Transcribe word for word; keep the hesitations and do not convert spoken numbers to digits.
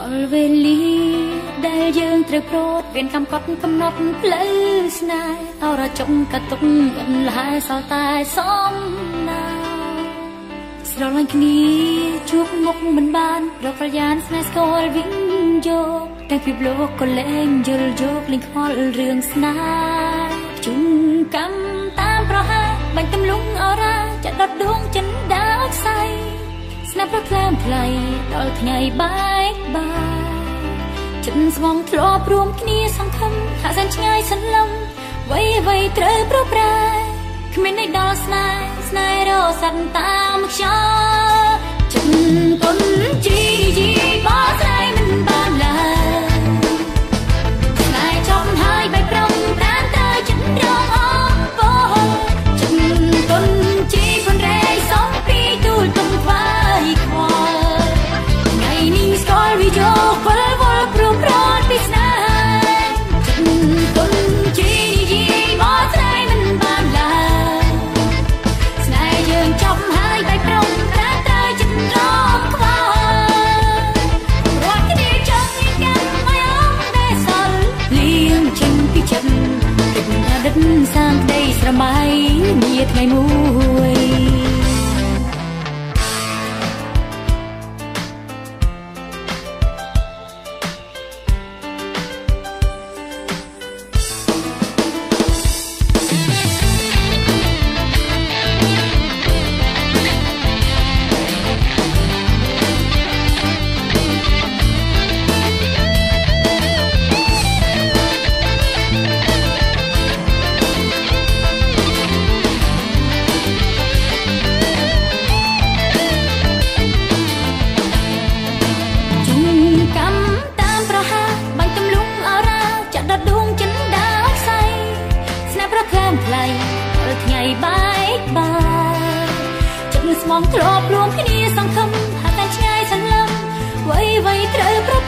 ដល់វេលាដែលយើងត្រូវប្រត់មានកម្មកត់កំណត់ផ្លូវស្នេហ៍អរចុងកតុកអន្លាយសល់តែសំណាស្រលាញ់គ្នាជួបមុខមិនបានរកប្រយ៉ានស្នេហ៍ស្គាល់វិញយកតែពីលោកក៏លែងយល់យកលេងខ្វល់រឿងស្នេហ៍ជុំកម្មតាមប្រហែលបាញ់ទំលងអរាចាក់ដុតដួងចិនដាខ្សែស្នេហ៍ប្រក្លែងផ្លៃដល់ថ្ងៃបែកបាក់ចិត្តស្វងធ្លាប់រួមគ្នាសង្ឃឹមថាសែនឆ្ងាយសន្លឹមវៃវៃត្រូវប្រប្រែគ្មានន័យដល់ស្នេហ៍ស្នេហ៍រកសន្តានមកខ្យល់ចិត្តពុនជីជីបោះស្នេហ៍មិនបានឡើយស្នេហ៍ចប់ហើយបែកប្រំប្រានត្រូវចិត្តរងអងពងចិត្តពុនជីពុនរែសំពីទូលទុំថ្វាយខ្វល់ថ្ងៃនេះស្គាល់វិយោគល់សាងក្តីស្រមៃនាថ្ងៃមួយធ្លាប់រួមគ្នាសង្ឃឹមថាតែឆ្ងាយសន្លឹមវៃវៃត្រូវ